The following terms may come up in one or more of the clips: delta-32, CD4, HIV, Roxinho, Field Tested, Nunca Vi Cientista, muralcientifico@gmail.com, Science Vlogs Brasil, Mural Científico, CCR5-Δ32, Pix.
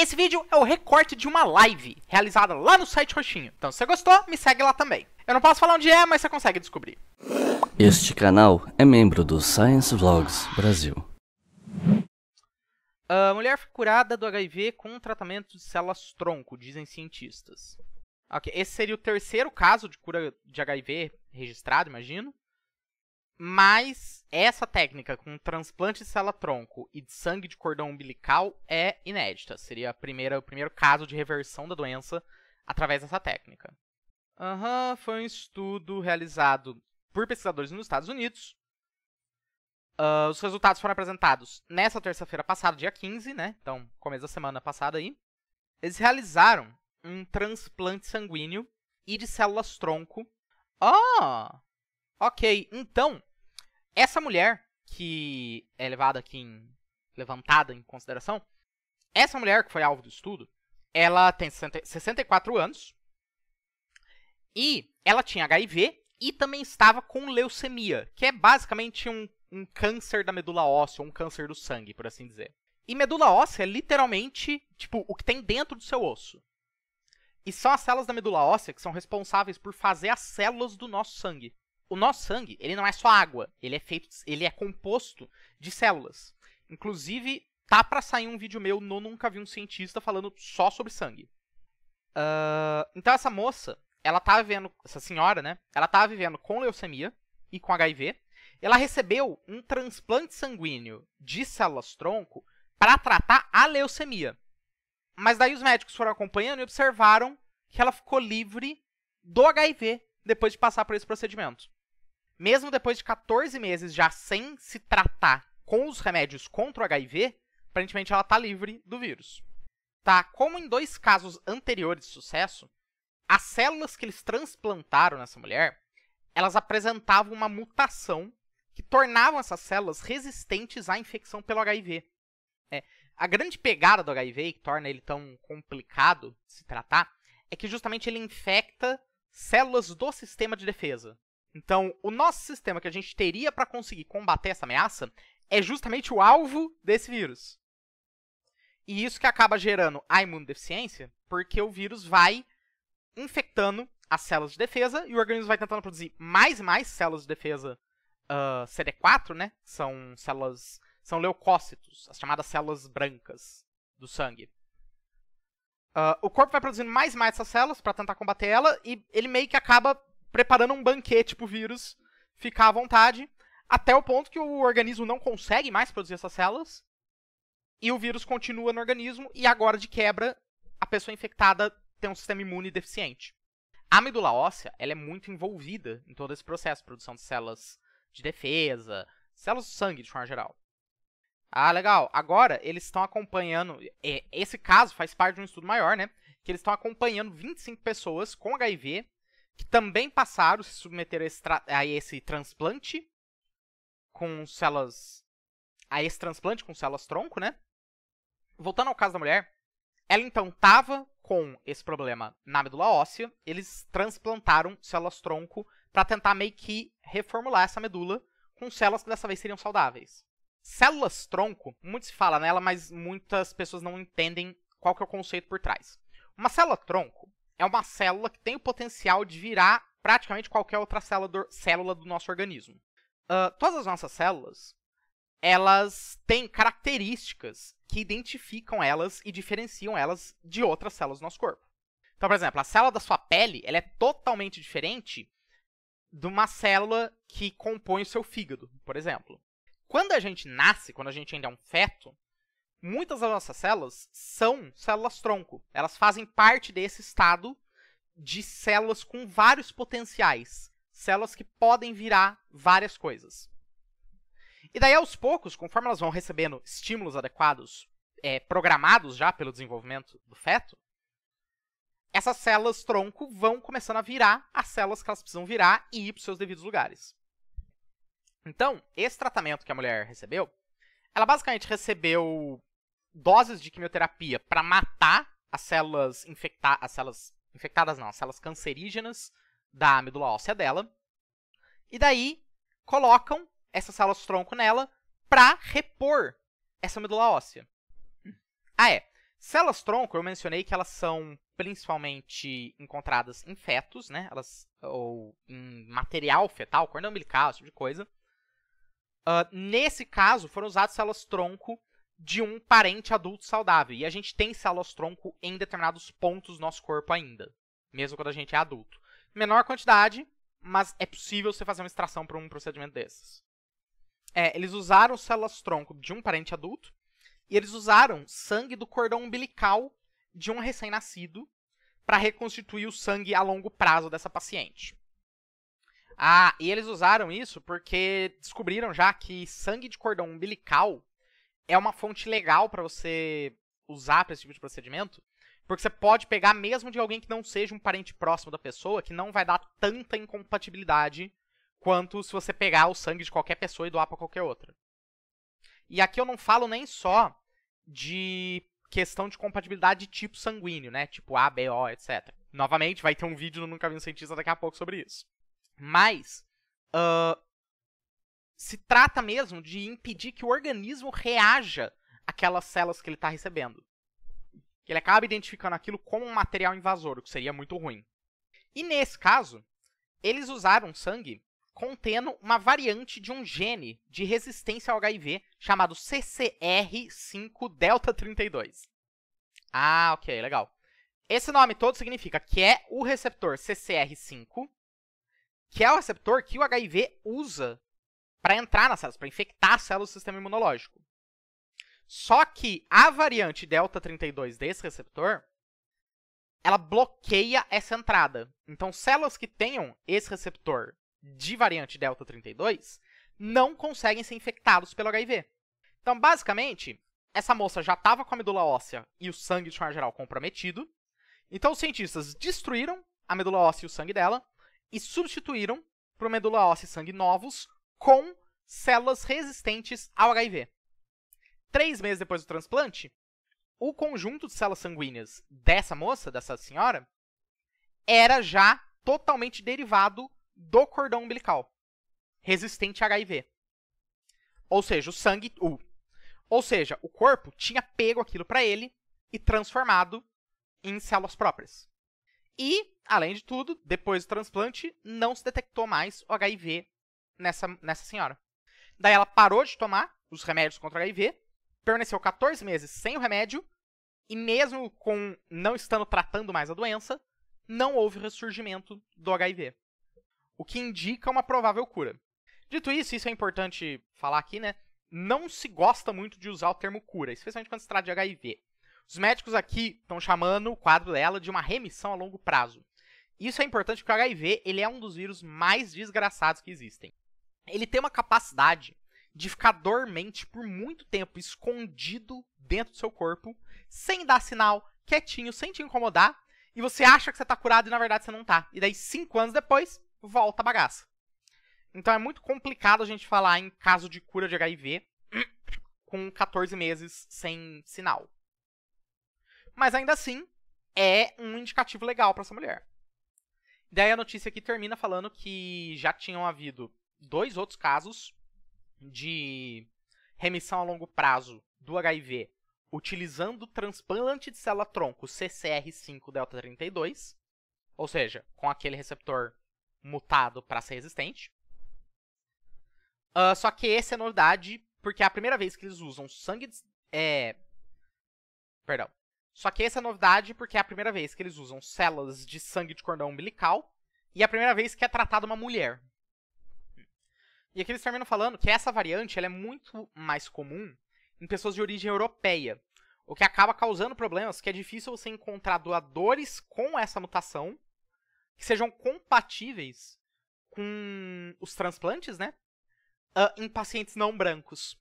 Esse vídeo é o recorte de uma live realizada lá no site roxinho. Então, se você gostou, me segue lá também. Eu não posso falar onde é, mas você consegue descobrir. Este canal é membro do Science Vlogs Brasil. A mulher foi curada do HIV com um tratamento de células-tronco, dizem cientistas. Okay, esse seria o terceiro caso de cura de HIV registrado, imagino. Mas essa técnica com transplante de célula-tronco e de sangue de cordão umbilical é inédita. Seria o primeiro caso de reversão da doença através dessa técnica. Foi um estudo realizado por pesquisadores nos Estados Unidos. Os resultados foram apresentados nessa terça-feira passada, dia 15, né? Então, começo da semana passada aí. Eles realizaram um transplante sanguíneo e de células-tronco. Ok. Então, essa mulher que é levantada em consideração, essa mulher que foi alvo do estudo, ela tem 64 anos e ela tinha HIV e também estava com leucemia, que é basicamente um câncer da medula óssea, um câncer do sangue, por assim dizer. E medula óssea é literalmente, tipo, o que tem dentro do seu osso. E são as células da medula óssea que são responsáveis por fazer as células do nosso sangue. O nosso sangue, ele não é só água, ele é composto de células. Inclusive, tá pra sair um vídeo meu no Nunca Vi Cientista falando só sobre sangue. Então essa moça, essa senhora, né? Ela tava vivendo com leucemia e com HIV. Ela recebeu um transplante sanguíneo de células-tronco para tratar a leucemia. Mas daí os médicos foram acompanhando e observaram que ela ficou livre do HIV depois de passar por esse procedimento. Mesmo depois de 14 meses já sem se tratar com os remédios contra o HIV, aparentemente ela está livre do vírus. Tá? Como em dois casos anteriores de sucesso, as células que eles transplantaram nessa mulher, elas apresentavam uma mutação que tornavam essas células resistentes à infecção pelo HIV. A grande pegada do HIV, que torna ele tão complicado de se tratar, é que justamente ele infecta células do sistema de defesa. Então, o nosso sistema que a gente teria para conseguir combater essa ameaça é justamente o alvo desse vírus. E isso que acaba gerando a imunodeficiência, porque o vírus vai infectando as células de defesa e o organismo vai tentando produzir mais e mais células de defesa CD4, né? São leucócitos, as chamadas células brancas do sangue. O corpo vai produzindo mais e mais essas células para tentar combater ela e ele meio que acaba preparando um banquete para o vírus ficar à vontade, até o ponto que o organismo não consegue mais produzir essas células e o vírus continua no organismo e agora, de quebra, a pessoa infectada tem um sistema imune deficiente. A medula óssea ela é muito envolvida em todo esse processo, produção de células de defesa, células do sangue, de forma geral. Legal. Agora, eles estão acompanhando... Esse caso faz parte de um estudo maior, né? Que eles estão acompanhando 25 pessoas com HIV que também passaram, se submeteram a esse transplante com células-tronco, né? Voltando ao caso da mulher, ela então estava com esse problema na medula óssea, eles transplantaram células-tronco para tentar meio que reformular essa medula com células que dessa vez seriam saudáveis. Células-tronco, muito se fala nela, mas muitas pessoas não entendem qual que é o conceito por trás. Uma célula-tronco é uma célula que tem o potencial de virar praticamente qualquer outra célula do nosso organismo. Todas as nossas células, elas têm características que identificam elas e diferenciam elas de outras células do nosso corpo. Então, por exemplo, a célula da sua pele, ela é totalmente diferente de uma célula que compõe o seu fígado, por exemplo. Quando a gente nasce, quando a gente ainda é um feto, muitas das nossas células são células-tronco. Elas fazem parte desse estado de células com vários potenciais. Células que podem virar várias coisas. E daí, aos poucos, conforme elas vão recebendo estímulos adequados, programados já pelo desenvolvimento do feto, essas células-tronco vão começando a virar as células que elas precisam virar e ir para os seus devidos lugares. Então, esse tratamento que a mulher recebeu, ela basicamente recebeu doses de quimioterapia para matar as células infectadas, as células cancerígenas da medula óssea dela, e daí colocam essas células-tronco nela para repor essa medula óssea. Células-tronco, eu mencionei que elas são principalmente encontradas em fetos, né? Elas, ou em material fetal, corda umbilical, esse tipo de coisa. Nesse caso, foram usadas células-tronco de um parente adulto saudável. E a gente tem células-tronco em determinados pontos do nosso corpo ainda, mesmo quando a gente é adulto. Menor quantidade, mas é possível você fazer uma extração para um procedimento desses. É, eles usaram células-tronco de um parente adulto e eles usaram sangue do cordão umbilical de um recém-nascido para reconstituir o sangue a longo prazo dessa paciente. Ah, e eles usaram isso porque descobriram já que sangue de cordão umbilical é uma fonte legal para você usar para esse tipo de procedimento, porque você pode pegar mesmo de alguém que não seja um parente próximo da pessoa, que não vai dar tanta incompatibilidade quanto se você pegar o sangue de qualquer pessoa e doar para qualquer outra. E aqui eu não falo nem só de questão de compatibilidade de tipo sanguíneo, né? Tipo A, B, O, etc. Novamente, vai ter um vídeo no Nunca Vi Cientista daqui a pouco sobre isso. Mas se trata mesmo de impedir que o organismo reaja àquelas células que ele está recebendo. Ele acaba identificando aquilo como um material invasor, o que seria muito ruim. E nesse caso, eles usaram sangue contendo uma variante de um gene de resistência ao HIV chamado CCR5-Δ32. Ah, ok, legal. Esse nome todo significa que é o receptor CCR5, que é o receptor que o HIV usa para entrar nas células, para infectar as células do sistema imunológico. Só que a variante delta-32 desse receptor, ela bloqueia essa entrada. Então, células que tenham esse receptor de variante delta-32 não conseguem ser infectados pelo HIV. Então, basicamente, essa moça já estava com a medula óssea e o sangue de forma geral comprometido. Então, os cientistas destruíram a medula óssea e o sangue dela e substituíram por medula óssea e sangue novos com células resistentes ao HIV. 3 meses depois do transplante, o conjunto de células sanguíneas dessa moça, dessa senhora, era já totalmente derivado do cordão umbilical, resistente a HIV. Ou seja, o corpo tinha pego aquilo para ele e transformado em células próprias. E, além de tudo, depois do transplante, não se detectou mais o HIV nessa senhora. Daí ela parou de tomar os remédios contra o HIV, permaneceu 14 meses sem o remédio e mesmo com não estando tratando mais a doença, não houve ressurgimento do HIV, o que indica uma provável cura. Dito isso, isso é importante falar aqui, né? Não se gosta muito de usar o termo cura, especialmente quando se trata de HIV. Os médicos aqui estão chamando o quadro dela de uma remissão a longo prazo. Isso é importante porque o HIV ele é um dos vírus mais desgraçados que existem. Ele tem uma capacidade de ficar dormente por muito tempo, escondido dentro do seu corpo, sem dar sinal, quietinho, sem te incomodar, e você acha que você está curado e na verdade você não está. E daí, 5 anos depois, volta a bagaça. Então é muito complicado a gente falar em caso de cura de HIV com 14 meses sem sinal. Mas ainda assim, é um indicativo legal para essa mulher. Daí a notícia aqui termina falando que já tinham havido 2 outros casos de remissão a longo prazo do HIV utilizando o transplante de célula-tronco CCR5-Δ32, ou seja, com aquele receptor mutado para ser resistente. Só que essa é novidade, porque é a primeira vez que eles usam sangue... Só que essa é novidade porque é a primeira vez que eles usam células de sangue de cordão umbilical e é a primeira vez que é tratada uma mulher. E aqui eles terminam falando que essa variante ela é muito mais comum em pessoas de origem europeia, o que acaba causando problemas que é difícil você encontrar doadores com essa mutação que sejam compatíveis com os transplantes, né, em pacientes não brancos.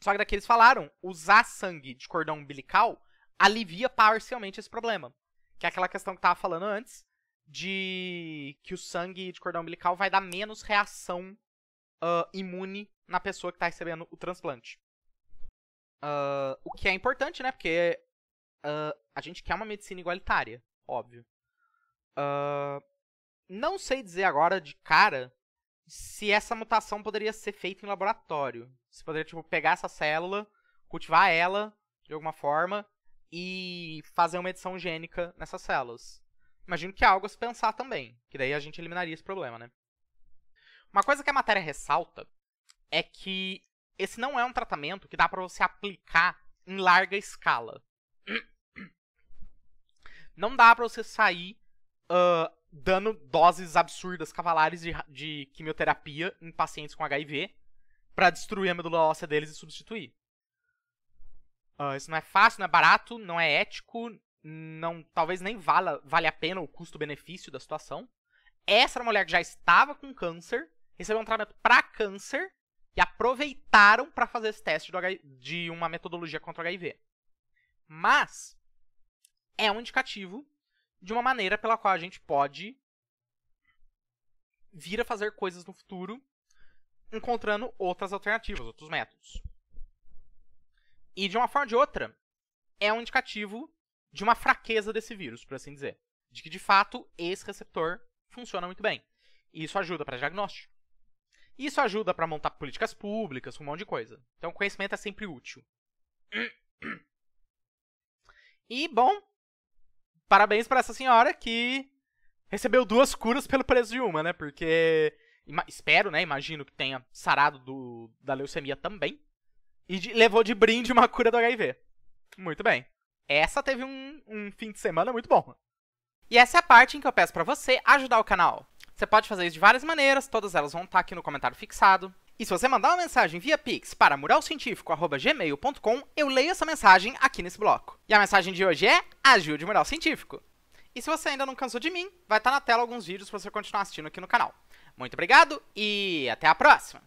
Só que daqui eles falaram, usar sangue de cordão umbilical alivia parcialmente esse problema, que é aquela questão que eu tava falando antes, de que o sangue de cordão umbilical vai dar menos reação imune na pessoa que está recebendo o transplante. O que é importante, né? Porque a gente quer uma medicina igualitária, óbvio. Não sei dizer agora de cara se essa mutação poderia ser feita em laboratório. Você poderia, tipo, pegar essa célula, cultivar ela de alguma forma, e fazer uma edição gênica nessas células. Imagino que é algo a se pensar também, que daí a gente eliminaria esse problema, né? Uma coisa que a matéria ressalta é que esse não é um tratamento que dá para você aplicar em larga escala. Não dá para você sair dando doses absurdas cavalares de quimioterapia em pacientes com HIV para destruir a medula óssea deles e substituir. Isso não é fácil, não é barato, não é ético, não, talvez nem vale a pena o custo-benefício da situação. Essa era uma mulher que já estava com câncer, recebeu um tratamento para câncer e aproveitaram para fazer esse teste de uma metodologia contra o HIV. Mas é um indicativo de uma maneira pela qual a gente pode vir a fazer coisas no futuro, encontrando outras alternativas, outros métodos. E de uma forma ou de outra, é um indicativo de uma fraqueza desse vírus, por assim dizer. De que, de fato, esse receptor funciona muito bem. E isso ajuda para diagnóstico. Isso ajuda para montar políticas públicas, um monte de coisa. Então, o conhecimento é sempre útil. E, bom, parabéns para essa senhora que recebeu 2 curas pelo preço de uma, né? Porque, espero, né? Imagino que tenha sarado da leucemia também. E levou de brinde uma cura do HIV. Muito bem. Essa teve um fim de semana muito bom. E essa é a parte em que eu peço pra você ajudar o canal. Você pode fazer isso de várias maneiras, todas elas vão estar aqui no comentário fixado. E se você mandar uma mensagem via Pix para muralcientifico@gmail.com, eu leio essa mensagem aqui nesse bloco. E a mensagem de hoje é: ajude o Mural Científico. E se você ainda não cansou de mim, vai estar na tela alguns vídeos pra você continuar assistindo aqui no canal. Muito obrigado e até a próxima!